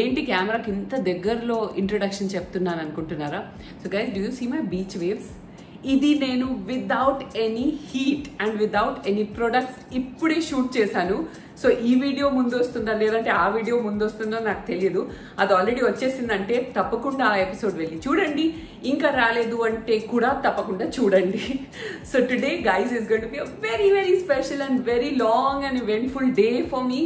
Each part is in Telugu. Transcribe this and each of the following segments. ఏంటి కెమెరాకి ఇంత దగ్గరలో ఇంట్రడక్షన్ చెప్తున్నాను అనుకుంటున్నారా? So guys, do you see my beach waves? ఇది నేను without any heat and without any products ఇప్పుడే షూట్ చేశాను. సో ఈ వీడియో ముందు వస్తుందా లేదంటే ఆ వీడియో ముందు వస్తుందో నాకు తెలియదు. అది ఆల్రెడీ వచ్చేసిందంటే తప్పకుండా ఆ ఎపిసోడ్ వెళ్ళి చూడండి, ఇంకా రాలేదు అంటే కూడా తప్పకుండా చూడండి. So today guys is going to be a very very special and very long and eventful day for me.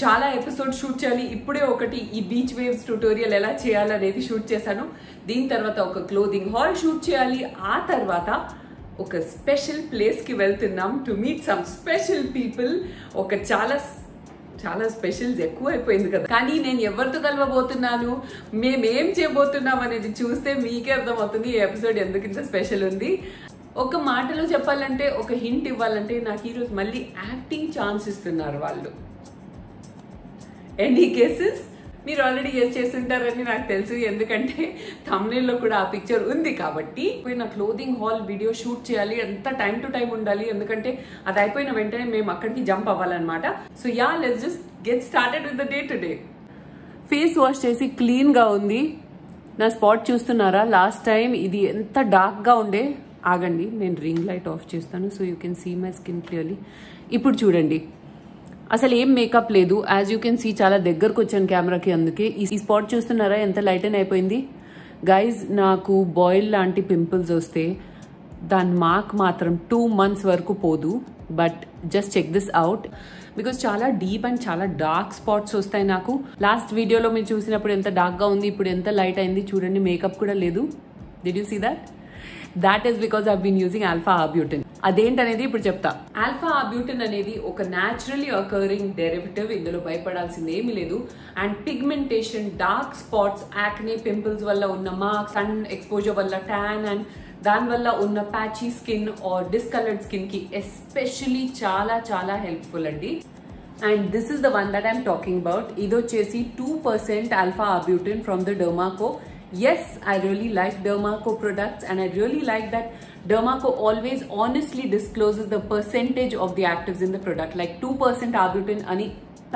చాలా ఎపిసోడ్ షూట్ చేయాలి. ఇప్పుడే ఒకటి ఈ బీచ్ వేవ్స్ ట్యూటోరియల్ ఎలా చేయాలనేది షూట్ చేశాను. దీని తర్వాత ఒక క్లోదింగ్ హాల్ షూట్ చేయాలి. ఆ తర్వాత ఒక స్పెషల్ ప్లేస్కి వెళ్తున్నాం to meet some special people. ఒక చాలా చాలా స్పెషల్స్ ఎక్కువ అయిపోయింది కదా, కానీ నేను ఎవరితో కలవబోతున్నాను, మేమేం చేయబోతున్నాం అనేది చూస్తే మీకే అర్థమవుతుంది ఈ ఎపిసోడ్ ఎందుకు ఇంత స్పెషల్ ఉంది. ఒక మాటలో చెప్పాలంటే, ఒక హింట్ ఇవ్వాలంటే, నాకు ఈరోజు మళ్ళీ యాక్టింగ్ ఛాన్స్ ఇస్తున్నారు వాళ్ళు. ఎనీ కేసెస్ మీరు ఆల్రెడీ గెస్ చేస్తుంటారని నాకు తెలుసు, ఎందుకంటే థంబ్నైల్లో కూడా ఆ పిక్చర్ ఉంది కాబట్టి. నా క్లోదింగ్ హాల్ వీడియో షూట్ చేయాలి, ఎంత టైం టు టైం ఉండాలి, ఎందుకంటే అది అయిపోయిన వెంటనే మేము అక్కడికి జంప్ అవ్వాలన్నమాట. So yeah, let's just get started with the day today. Face wash చేసి క్లీన్గా ఉంది. నా స్పాట్ చూస్తున్నారా? లాస్ట్ టైం ఇది ఎంత డార్క్గా ఉండే. ఆగండి, నేను రింగ్ లైట్ ఆఫ్ చేస్తాను so you can see my skin clearly. ఇప్పుడు చూడండి, అసలు ఏం మేకప్ లేదు. యాజ్ యూ కెన్ సీ చాలా దగ్గరకు వచ్చాను కెమెరాకి, అందుకే ఈ స్పాట్ చూస్తున్నారా ఎంత లైటన్ అయిపోయింది. గైజ్, నాకు బాయిల్ లాంటి పింపుల్స్ వస్తే దాని మార్క్ మాత్రం 2 months వరకు పోదు. But just check this out because చాలా డీప్ అండ్ చాలా డార్క్ స్పాట్స్ వస్తాయి నాకు. లాస్ట్ వీడియోలో మీరు చూసినప్పుడు ఎంత డార్క్గా ఉంది, ఇప్పుడు ఎంత లైట్ అయింది చూడండి. మేకప్ కూడా లేదు. Did you see that? That is because I've been using Alpha Arbutin. అదేంటనేది ఇప్పుడు చెప్తా. ఆల్ఫా ఆర్బ్యూటిన్ అనేది ఒక న్యాచురలీ అకరింగ్ డెరివేటివ్. ఇందులో భయపడాల్సింది ఏమీ లేదు. And pigmentation, dark spots, acne, pimples వల్ల ఉన్న మార్క్స్, సన్ ఎక్స్పోజర్ వల్ల ట్యాన్ అండ్ దానివల్ల ఉన్న patchy skin or discoloured skin కి ఎస్పెషలీ చాలా చాలా హెల్ప్ఫుల్ అండి. And this is the one that I'm talking about. ఇది వచ్చేసి 2% alpha arbutin from the Derma Co. Yes, I really like Derma Co products and I really like that Derma Co always honestly discloses the percentage of the actives in the product, like 2% Arbutin ani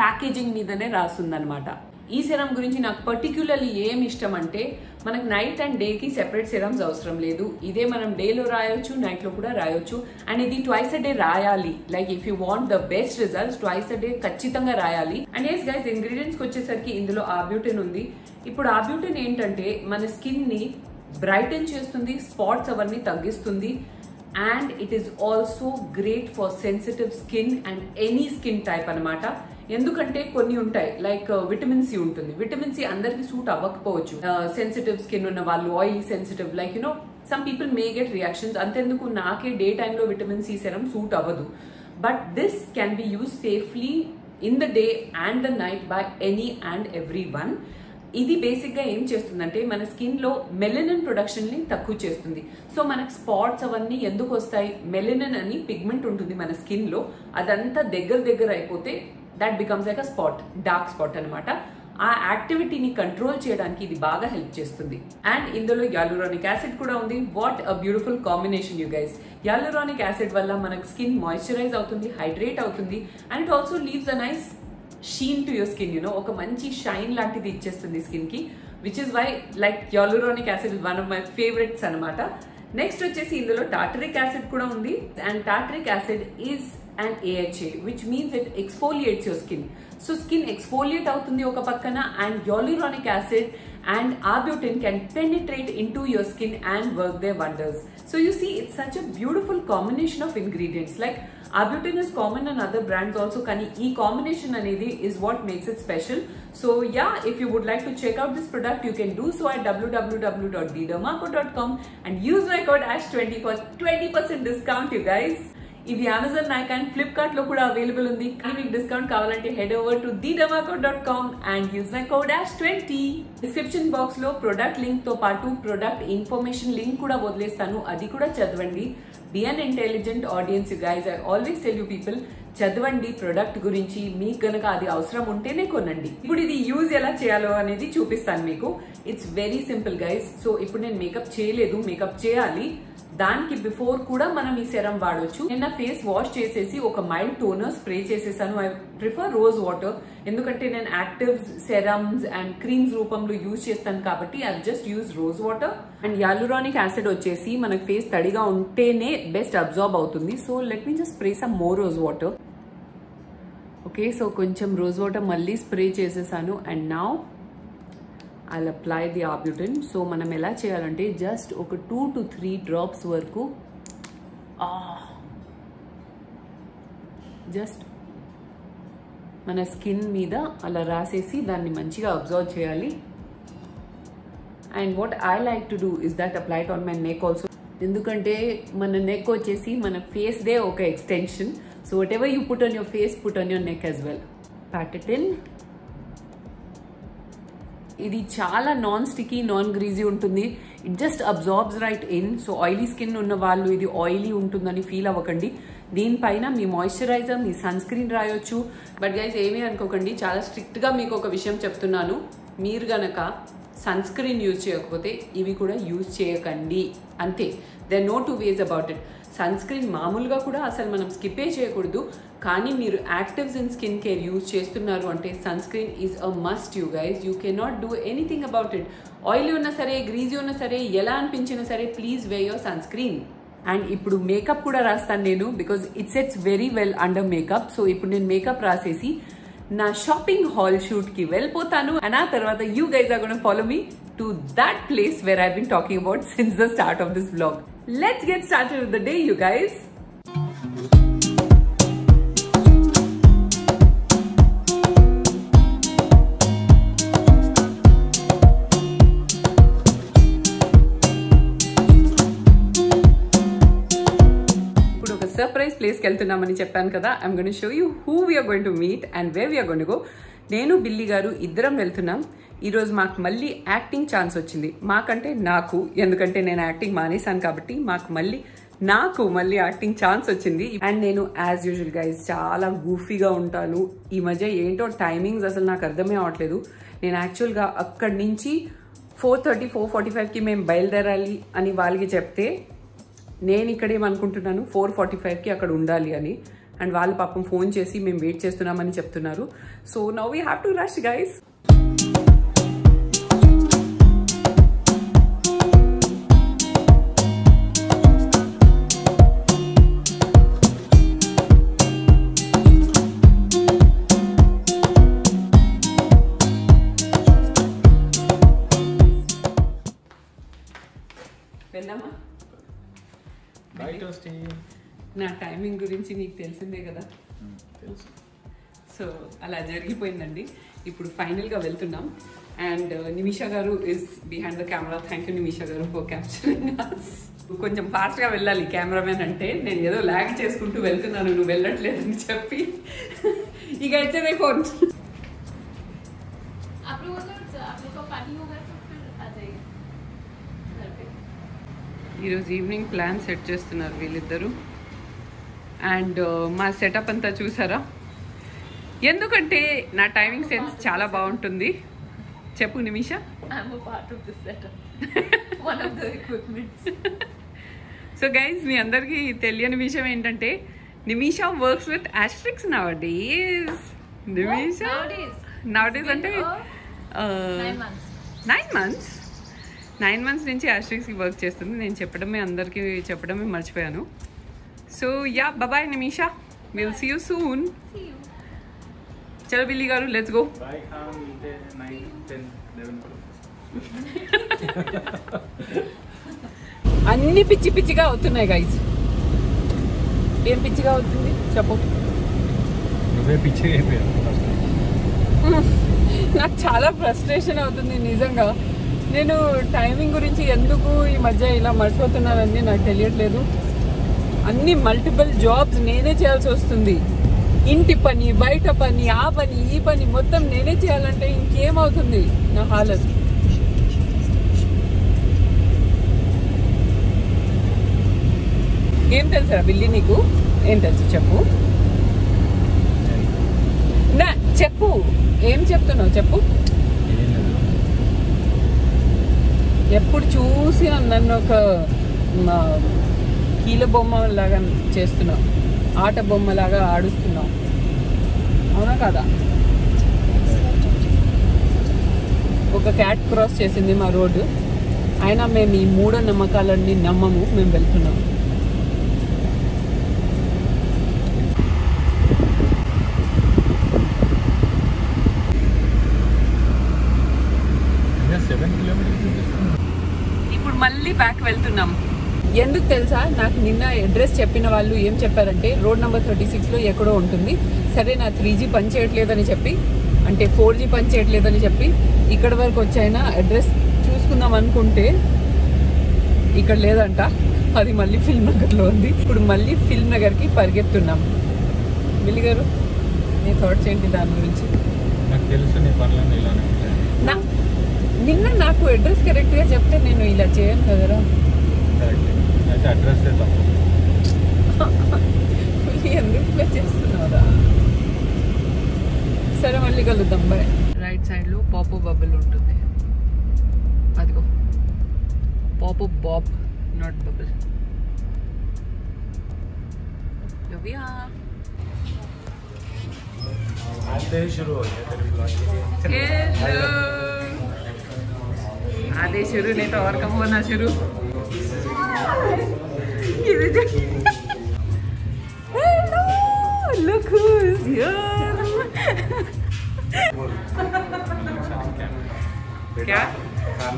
packaging meedane rasund anamata. Ee serum gurinchi naaku particularly em ishtam ante manaku night and day ki separate serums avasaram ledu. Ide manam day lo rayochu, night lo kuda rayochu and idi twice a day rayali. Like if you want the best results, twice a day kachithanga rayali. And yes guys, ingredients ku vachesarki indulo Arbutin undi. ఇప్పుడు ఆర్బ్యూటిన్ ఏంటంటే మన స్కిన్ని బ్రైటన్ చేస్తుంది, స్పాట్స్ అవన్నీ తగ్గిస్తుంది and it is also great for sensitive skin and any skin type అనమాట. ఎందుకంటే కొన్ని ఉంటాయి లైక్ విటమిన్ సి ఉంటుంది. విటమిన్ సి అందరికి సూట్ అవ్వకపోవచ్చు. సెన్సిటివ్ స్కిన్ ఉన్న వాళ్ళు, oily sensitive, like you know some people may get reactions. అంతేందుకు నాకే డే టైంలో విటమిన్ సి సెరం సూట్ అవ్వదు. But this can be use safely in the day and the night by any and every one. ఇది బేసిక్గా ఏం చేస్తుందంటే మన స్కిన్లో మెలనిన్ ప్రొడక్షన్ని తక్కువ చేస్తుంది. సో మనకు స్పాట్స్ అవన్నీ ఎందుకు వస్తాయి? మెలనిన్ అని పిగ్మెంట్ ఉంటుంది మన స్కిన్లో, అదంతా దగ్గర దగ్గర అయిపోతే that becomes like a spot, dark spot అనమాట. ఆ యాక్టివిటీని కంట్రోల్ చేయడానికి ఇది బాగా హెల్ప్ చేస్తుంది. అండ్ ఇందులో యాలురానిక్ యాసిడ్ కూడా ఉంది. What a beautiful combination you guys. Hyaluronic acid వల్ల మనకు స్కిన్ మాయిశ్చరైజ్ అవుతుంది, హైడ్రేట్ అవుతుంది and it also leaves a nice sheen to your skin. You know ఒక మంచి షైన్ లాంటిది ఇచ్చేస్తుంది స్కిన్ కి, which is why like hyaluronic acid one of my favourites అనమాట. నెక్స్ట్ వచ్చేసి ఇందులో టాటరిక్ యాసిడ్ కూడా ఉంది and tartaric acid is and AHA which means it exfoliates your skin. So skin exfoliate అవుతుంది ఒక పక్కన and hyaluronic acid and Arbutin can penetrate into your skin and work their wonders. So you see, it's such a beautiful combination of ingredients. Like Arbutin is common and other brands also, kani ee combination anedi is what makes it special. So yeah, if you would like to check out this product, you can do so at www.thedermaco.com and use my code ASH20 for 20% discount, you guys. ఇది అమెజాన్ నైక్ అండ్ ఫ్లిప్కార్ట్ లో కూడా అవైలబుల్ ఉంది. కానీ మీకు డిస్కౌంట్ కావాలంటే head over to thedermaco.com and use my code ASH20. Description box లో ప్రొడక్ట్ లింక్ తో పాటు ప్రొడక్ట్ ఇన్ఫర్మేషన్ లింక్ కూడా వదిలేస్తాను, అది కూడా చదవండి. Be an intelligent audience you guys. I always tell you people, చదవండి ప్రొడక్ట్ గురించి, మీకు కనుక అది అవసరం ఉంటేనే కొనండి. ఇప్పుడు ఇది యూజ్ ఎలా చేయాలో అనేది చూపిస్తాను మీకు. It's very simple guys. So ఇప్పుడు నేను మేకప్ చేయలేదు, మేకప్ చేయాలి. దానికి బిఫోర్ కూడా మనం ఈ సెరమ్ వాడొచ్చు. నిన్న ఫేస్ వాష్ చేసేసి ఒక మైల్డ్ టోనర్ స్ప్రే చేసేసాను. ఐ ప్రిఫర్ రోజ్ వాటర్, ఎందుకంటే నేను యాక్టివ్స్, సెరమ్స్ అండ్ క్రీమ్స్ రూపంలో యూజ్ చేస్తాను కాబట్టి I just use rose water. And hyaluronic acid వచ్చేసి మనకు ఫేస్ తడిగా ఉంటేనే బెస్ట్ అబ్జార్బ్ అవుతుంది. So let me just spray some more rose water. Okay, so కొంచెం రోజ్ వాటర్ మళ్ళీ స్ప్రే చేసేసాను. And now I'll apply the Arbutin. So మనం ఎలా చేయాలంటే జస్ట్ ఒక 2 to 3 డ్రాప్స్ వరకు జస్ట్ మన స్కిన్ మీద అలా రాసేసి దాన్ని మంచిగా అబ్జర్వ్ చేయాలి. And what I like to do is that apply it on my neck also, ఎందుకంటే మన నెక్ వచ్చేసి మన ఫేస్దే ఒక extension. So whatever you put on your face put on your neck as well. Pat it in. ఇది చాలా నాన్ స్టికీ, నాన్ గ్రీజీ ఉంటుంది. It just absorbs right in. So oily skin ఉన్న వాళ్ళు ఇది ఆయిలీ ఉంటుందని ఫీల్ అవ్వకండి. దీనిపైన మీ మాయిశ్చరైజర్, మీ సన్ స్క్రీన్ రాయొచ్చు. బట్ గైస్ ఏమీ అనుకోకండి, చాలా స్ట్రిక్ట్గా మీకు ఒక విషయం చెప్తున్నాను. మీరు గనక సన్ స్క్రీన్ యూజ్ చేయకపోతే ఇవి కూడా యూజ్ చేయకండి, అంతే. There no two ways about it. Sunscreen మామూలుగా కూడా అసలు మనం స్కిప్పే చేయకూడదు, కానీ మీరు actives in skin care use చేస్తున్నారు అంటే sunscreen is a must. You guys, you can not do anything about it. Oily ఉన్నా సరే, గ్రీజీ ఉన్నా సరే, ఎలా అనిపించినా సరే, please wear your sunscreen. And ఇప్పుడు మేకప్ కూడా రాస్తాను నేను, because it sets very well under makeup. So ఇప్పుడు నేను మేకప్ రాసేసి నా షాపింగ్ హాల్ షూట్ కి వెళ్ళిపోతాను. అండ్ ఆ తర్వాత you guys are gonna follow me to that place where I have been talking about since the start of this vlog. Let's get started with the day, you guys. ఇప్పుడు ఒక సర్ప్రైజ్ ప్లేస్ కి వెళ్తున్నామని చెప్పాను కదా. I'm going to show you who we are going to meet and where we are going to go. నేను, బిల్లీ గారు ఇద్దరం వెళ్తున్నాం. ఈరోజు మాకు మళ్ళీ యాక్టింగ్ ఛాన్స్ వచ్చింది. మాకంటే నాకు, ఎందుకంటే నేను యాక్టింగ్ మానేశాను కాబట్టి నాకు మళ్ళీ యాక్టింగ్ ఛాన్స్ వచ్చింది. అండ్ నేను యాజ్ యూజువల్ గైజ్ చాలా గూఫీగా ఉంటాను. ఈ మధ్య ఏంటో టైమింగ్స్ అసలు నాకు అర్థమే అవట్లేదు. నేను యాక్చువల్గా అక్కడి నుంచి 4:30 4:45కి మేము బయలుదేరాలి అని వాళ్ళకి చెప్తే, నేను ఇక్కడేమనుకుంటున్నాను 4:45కి అక్కడ ఉండాలి అని. అండ్ వాళ్ళు పాపం ఫోన్ చేసి మేము వెయిట్ చేస్తున్నామని చెప్తున్నారు. So now we have to rush guys. నా టైమింగ్ గురించి నీకు తెలిసిందే కదా, తెలుసు. సో అలా జరిగిపోయిందండి. ఇప్పుడు ఫైనల్గా వెళ్తున్నాం. అండ్ నిమిషా గారు is behind the camera. Thank you Nimisha గారు ఫర్ క్యాప్చరింగ్ అస్. కొంచెం ఫాస్ట్గా వెళ్ళాలి కెమెరామెన్ అంటే. నేను ఏదో లాగ్ చేసుకుంటూ వెళ్తున్నాను, నువ్వు వెళ్ళట్లేదని చెప్పి. ఇక వచ్చేదే ఫోన్. ఈరోజు ఈవినింగ్ ప్లాన్ సెట్ చేస్తున్నారు వీళ్ళిద్దరు. అండ్ మా సెటప్ అంతా చూసారా? ఎందుకంటే నా టైమింగ్ సెన్స్ చాలా బాగుంటుంది. చెప్పు నిమిషా. సో గైజ్, మీ అందరికీ తెలియని విషయం ఏంటంటే Nimisha works with Astrix nowadays. Nimisha nowadays అంటే 9 months. 9 months నుంచి ఆస్ట్రిక్స్కి వర్క్ చేస్తుంది. నేను అందరికీ చెప్పడమే మర్చిపోయాను. So yeah, bye Nimisha, will see you soon. చలో బిల్లీ గారు, లెట్స్ గో. అన్ని పిచ్చి పిచ్చిగా అవుతున్నాయి గైస్. ఏం పిచ్చిగా అవుతుంది చెప్పు. నాకు చాలా ఫ్రస్ట్రేషన్ అవుతుంది నిజంగా. నేను టైమింగ్ గురించి ఎందుకు ఈ మధ్య ఇలా మర్చిపోతున్నానని నాకు తెలియట్లేదు. అన్ని మల్టిపుల్ జాబ్స్ నేనే చేయాల్సి వస్తుంది. ఇంటి పని, బయట పని, ఆ పని, ఈ పని మొత్తం నేనే చేయాలంటే ఇంకేమవుతుంది నా హాలత్. ఏం తెలుసా బిల్లీ నీకు? ఏం తెలుసు చెప్పు. నా చెప్పు, ఏం చెప్తున్నావు చెప్పు. ఎప్పుడు చూసి నన్ను ఒక కీల బొమ్మలాగా చేస్తున్నావు, ఆట బొమ్మలాగా ఆడుస్తున్నావు, అవునా కదా? ఒక క్యాట్ క్రాస్ చేసింది మా రోడ్డు, అయినా మేము ఈ మూఢ నమ్మకాలన్నీ నమ్మము, మేము వెళ్తున్నాము. ఇప్పుడు మళ్ళీ బ్యాక్ వెళ్తున్నాం. ఎందుకు తెలుసా, నాకు నిన్న అడ్రస్ చెప్పిన వాళ్ళు ఏం చెప్పారంటే రోడ్ నెంబర్ 36లో ఎక్కడో ఉంటుంది. సరే నా 3G పని చేయట్లేదని చెప్పి, అంటే 4G పని చేయట్లేదని చెప్పి ఇక్కడ వరకు వచ్చైనా అడ్రస్ చూసుకుందాం అనుకుంటే ఇక్కడ లేదంట. అది మళ్ళీ ఫిల్మ్ నగర్లో ఉంది. ఇప్పుడు మళ్ళీ ఫిల్మ్ నగర్కి పరిగెత్తున్నాం. మిల్లి గారు నీ థాట్స్ ఏంటి దాని గురించి? నాకు తెలుసు నీ పనులన్నీ ఇలానే ఉంటాయి. నిన్న నాకు అడ్రస్ కరెక్ట్గా చెప్తే నేను ఇలా చేయను కదరా. అయితే అడ్రస్ ఎందుకు చేస్తున్నారా? సరే మళ్ళీ కలుద్దాం, బాయ్. రైట్ సైడ్లో పాపో బబుల్ ఉంటుంది, అదిగో పాపో బాబ్, నాట్ బబుల్. आधे शुरू नहीं तो और कम होना शुरू। Hello, look who's here. क्या का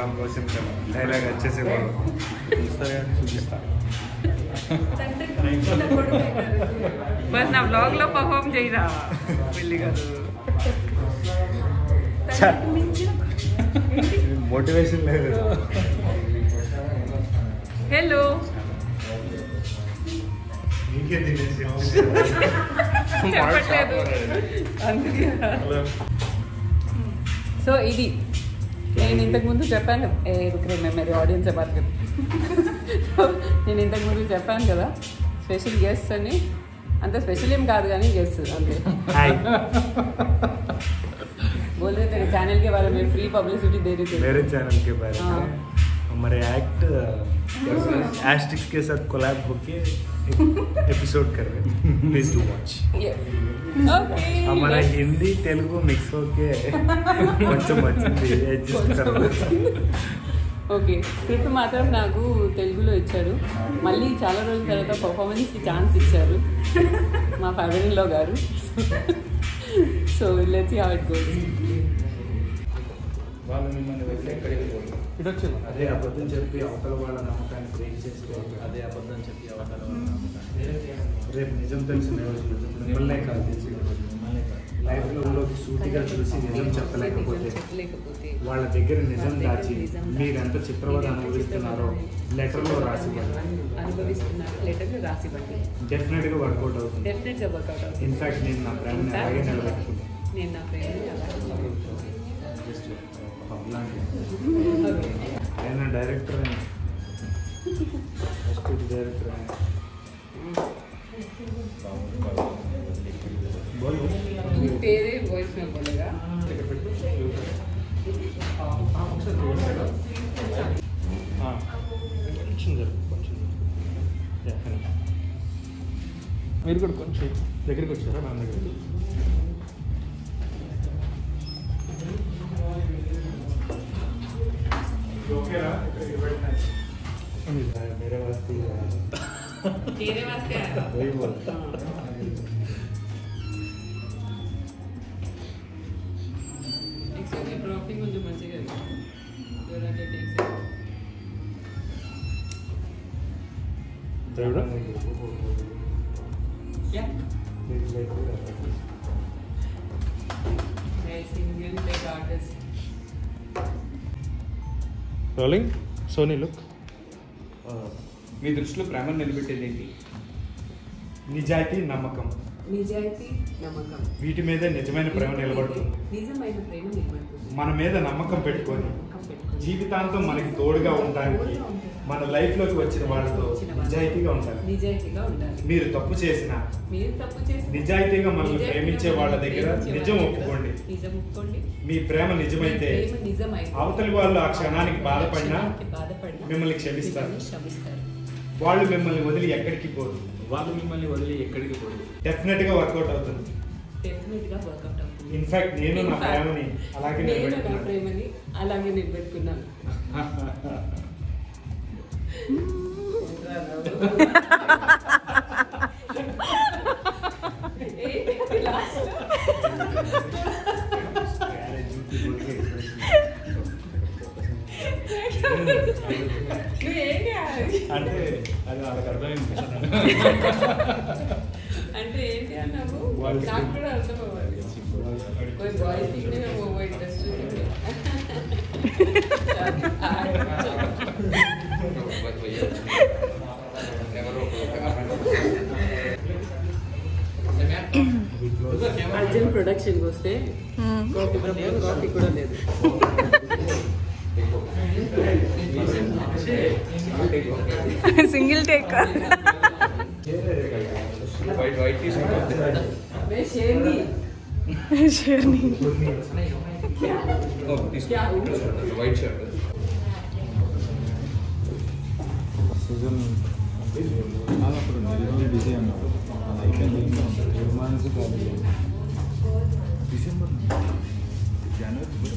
नाम रोशन करना, अच्छे से बस ना व्लॉग लो परफॉर्म चाहिए रहा मोटिवेशन ले रहे। हेलो इनके दिने से हम सो इदी నేను ఇంతకుముందు చెప్పాను, మేము ఆడియన్స్ బాధ కదా. నేను ఇంతకుముందు చెప్పాను కదా స్పెషల్ గెస్ట్ అని, అంత స్పెషల్ ఏం కాదు కానీ గెస్ట్ అంతే. बोल रहे थे चैनल के बारे में फ्री पब्लिसिटी दे रहे थे मेरे चैनल के बारे में। हमारे एक्ट एस्ट्रिक्स के साथ कोलैब होके एपिसोड कर रहे हैं, प्लीज टू वॉच। ओके हमारा हिंदी तेलुगु मिक्स होके बच्चों बच्चे एडजस्ट कर रहे हैं. ఓకే స్క్రిప్ట్ మాత్రం నాకు తెలుగులో ఇచ్చారు. మళ్ళీ చాలా రోజుల తర్వాత పర్ఫార్మెన్స్కి ఛాన్స్ ఇచ్చారు మా ఫ్యామిలీలో గారు. So let's see how it goes. అదే అబద్ధం చెప్పి అవతల వాళ్ళ నమ్మకాన్ని బ్రేక్ చేసుకోవాలి. అదే అబద్ధం చెప్పి అవతల వాళ్ళ నమ్మకాన్ని రేపు నిజం తెలిసిన మిమ్మల్నే కాదు, లైఫ్లో సూటిగా చూసి నిజం చెప్పలేకపోతే వాళ్ళ దగ్గర నిజం దాచి మీరు ఎంత చిత్రవద అనుభవిస్తున్నారో లెటర్లో రాసివ్వండి. డెఫినెట్గా వర్కౌట్ అవుతుంది. ఇన్ఫాక్ట్ నేను నా ప్రేమని అలాగే నిలబెట్టుకున్నాను. ఆయన డైరెక్టర్ అయినా డైరెక్టర్ అయినా तेरे वॉइस में बोलेगा. मेरे को दगर को चला मैम दगर मेरे वास्ते तेरे वास्ते आया वही बोल. Rolling Sony look. మీ దృష్టిలో ప్రేమను నిలబెట్టేది ఏంటి? నిజాయితీ, నమ్మకం. నిజాయితీ, నమ్మకం వీటి మీద నిజమైన ప్రేమ నిలబడుతుంది. నిజమైన ప్రేమ నిలబడుతుంది. మన మీద నమ్మకం పెట్టుకొని జీవితాంతం మనకి తోడుగా ఉండడానికి మన లైఫ్ లోకి వచ్చిన వాళ్ళతో నిజాయితీగా ఉండాలి. మీరు తప్పు చేసినా నిజాయితీగా మనల్ని ప్రేమించే వాళ్ళ దగ్గర నిజం ఒప్పుకోండి. మీ ప్రేమ నిజమైతే అవతలి వాళ్ళు ఆ క్షణానికి బాధపడినా మిమ్మల్ని క్షమిస్తారు. వాళ్ళు మిమ్మల్ని వదిలి ఎక్కడికి పోదు, డెఫినెట్ గా వర్కౌట్ అవుతుంది. ఇన్ఫాక్ట్ నేను నా ప్రేమని అలాగే నిలబెట్టుకున్నాను. అంటే అది వాళ్ళకి అర్థమైంది అంటే ఏంటి అన్నాము నాకు కూడా అర్థం అవ్వాలి. అర్జున్ ప్రొడక్షన్ వస్తే కాఫీ బ్రహ్మ కాఫీ కూడా లేదు. सिंगल टेक का शेरनी व्हाइट शर्ट सुजन माला पर निर्माण बिजी हम आइकन निर्माण से कर रहे हैं दिसंबर जनवरी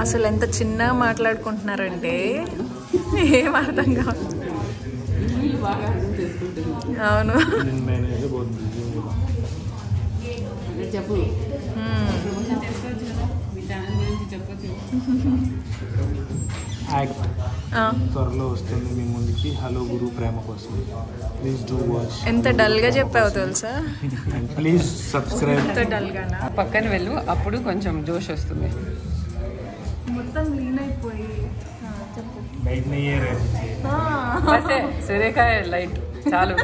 అసలు ఎంత చిన్నగా మాట్లాడుకుంటున్నారంటే ఏం అర్థం కాదు. అవును త్వరలో వస్తుంది మీ ముందుకి. హలో గురు ప్రేమ కోసం ప్లీజ్ డూ వాచ్. ఎంత డల్ గా చెప్పావు తెలుసా. Please subscribe. ఎంత డల్ గానా పక్కన వెళ్ళు, అప్పుడు కొంచెం జోష్ వస్తుంది. మొత్తం లీన్ అయిపోయి చెప్పు. లైట్ నియర్ అంటే సురేఖ లైట్ చాలు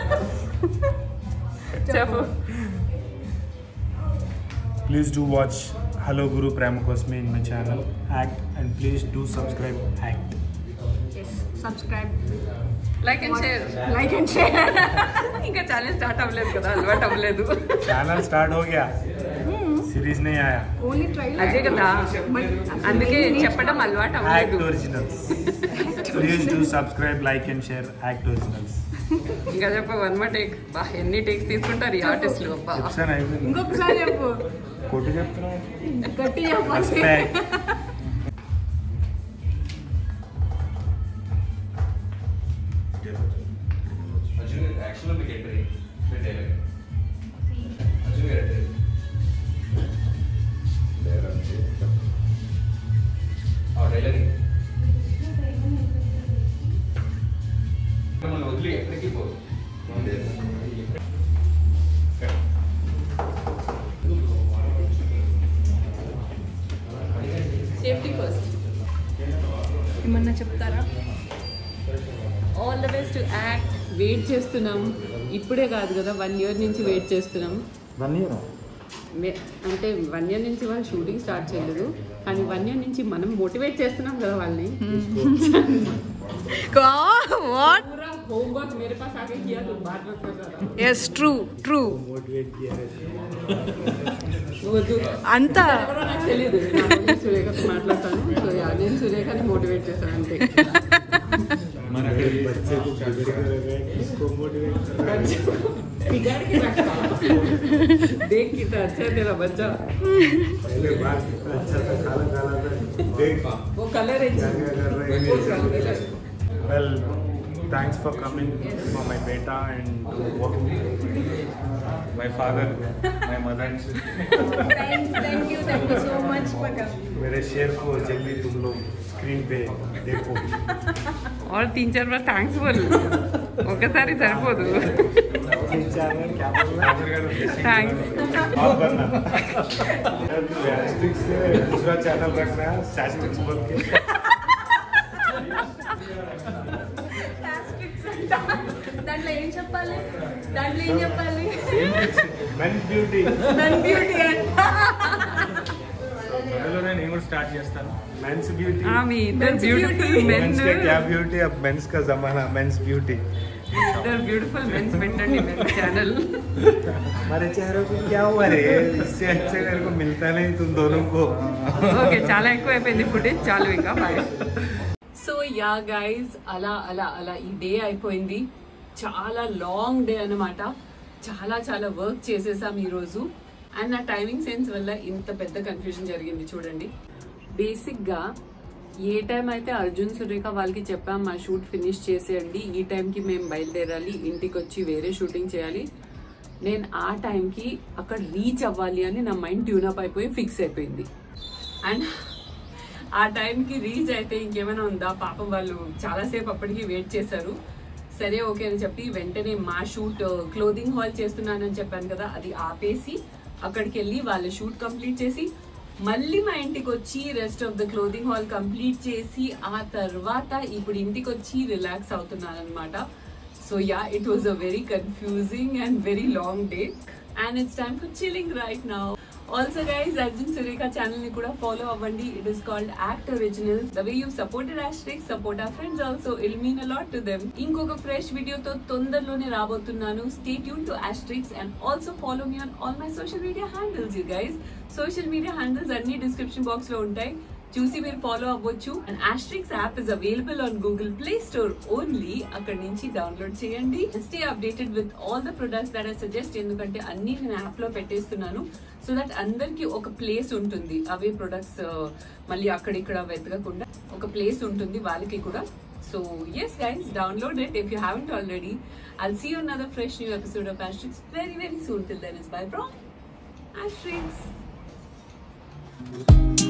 చెప్పు. Please do watch hello Guru Prema Kosame in my channel act and please do subscribe act. subscribe, like and share, like and share. इनका चैनल स्टार्ट अब लेते कदा अलवा अब ले दो चैनल स्टार्ट हो गया. सीरीज नहीं आया, ओनली ट्रायल अजय कदा అందుకే చెప్పడం అలవా అవలేదు. Act originals please do subscribe like and share Act originals. ఇంకా చెప్పు వన్ మోర్ టేక్. బా ఎన్ని టేక్స్ తీసుకుంటారు ఈ ఆర్టిస్టులు. అబ్బా ఇంకొకసారి చెప్పు. కొట్టు చెప్తున్నా గట్టి చెప్పు. Safety first. ఏమన్నా చెప్తారా. All the best to act. Wait చేస్తున్నాం, ఇప్పుడే కాదు కదా 1 year నుంచి వెయిట్ చేస్తున్నాం. 1 year అంటే 1 year నుంచి వాళ్ళు షూటింగ్ స్టార్ట్ చేయలేదు, కానీ 1 year నుంచి మనం మోటివేట్ చేస్తున్నాం కదా వాళ్ళని. అంతా తెలియదు సురేఖతో మాట్లాడతాను. సో నేను సురేఖని మోటివేట్ చేస్తాను అంతే. देख कितना अच्छा है तेरा बच्चा. पहले बार कितना अच्छा था, काला काला था. देख वो कलर है. Well, thanks for coming for my beta and my father, my mother and sister. Thank you so much for coming. मेरे शेर को जल्दी तुम लोग स्क्रीन पे देखो. और 3-4 बार थैंक्स बोल. ओके सारी సరిపోదు. दूसरा चैनल रखना है एस्ट्रिक्स बोल के. दांत ले इन चप्पल मेन ब्यूटी हेलो. నేను ఇంగో స్టార్ట్ చేస్తాను మెన్స్ బ్యూటీ. ఆ మీ ఇదర్ బ్యూటీ మెన్స్ కే క్యా బ్యూటీ. अब मेंस का जमाना मेंस ब्यूटी. इधर ब्यूटीफुल मेंस मेंटली मेरे चैनल. हमारे चेहरों पे क्या हुआ रे, इससे अच्छे मेरे को मिलता नहीं तुम दोनों को. ओके చాలా ఎక్కువ అయిపోయింది ఫుటేజ్. చాలు ఇంకా బాయ్. సో యా గైస్, అలా అలా అలా ఈ డే అయిపోయింది. చాలా లాంగ్ డే అన్నమాట. చాలా చాలా వర్క్ చేసేసాం ఈరోజు. అండ్ నా టైమింగ్ సెన్స్ వల్ల ఇంత పెద్ద కన్ఫ్యూజన్ జరిగింది చూడండి. బేసిక్గా ఏ టైం అయితే అర్జున్ సురేఖ వాళ్ళకి చెప్పాం మా షూట్ ఫినిష్ చేసేయండి, ఈ టైంకి మేము బయలుదేరాలి, ఇంటికి వచ్చి వేరే షూటింగ్ చేయాలి, నేను ఆ టైంకి అక్కడ రీచ్ అవ్వాలి అని నా మైండ్ ట్యూనప్ అయిపోయి ఫిక్స్ అయిపోయింది. అండ్ ఆ టైంకి రీచ్ అయితే ఇంకేమైనా ఉందా, పాపం వాళ్ళు చాలాసేపు అప్పటికి వెయిట్ చేశారు. సరే ఓకే అని చెప్పి వెంటనే మా షూట్ క్లోదింగ్ హాల్ చేస్తున్నానని చెప్పాను కదా, అది ఆపేసి అక్కడికి వెళ్ళి వాళ్ళ షూట్ కంప్లీట్ చేసి మళ్ళీ మా ఇంటికి వచ్చి rest of the clothing haul complete చేసి ఆ తర్వాత ఇప్పుడు ఇంటికి వచ్చి రిలాక్స్ అవుతున్నాను అనమాట. So yeah, it was a very confusing and very long day and it's time for chilling right now. Also guys, Arjun Sureka channel ni kuda follow avandi. It is called Act Original. The way you've supported Ashtrixx, support our friends also. It'll mean a lot to them. Inkoka fresh video tho tondarlone raabotunnanu. Stay tuned to Ashtrixx and also follow me on all my social media handles you guys. Social media handles anni description box lo untai. చూసి మీరు ఫాలో అవ్వచ్చు. And Astrix app is available on Google Play Store only, అక్కడి నుంచి డౌన్లోడ్ చేయండి. Stay updated with all the products that I suggest, ఎందుకంటే అన్ని నేను యాప్ లో పెట్టేస్తున్నాను సో దట్ అందరికి ఒక ప్లేస్ ఉంటుంది. అవే ప్రొడక్ట్స్ మళ్ళీ అక్కడిక్కడ వెతకకుండా ఒక ప్లేస్ ఉంటుంది వాళ్ళకి కూడా. So yes guys, download it if you haven't already. I'll see you another fresh new episode of Ashtrixx very very soon. Till then, it's bye from Ashtrixx.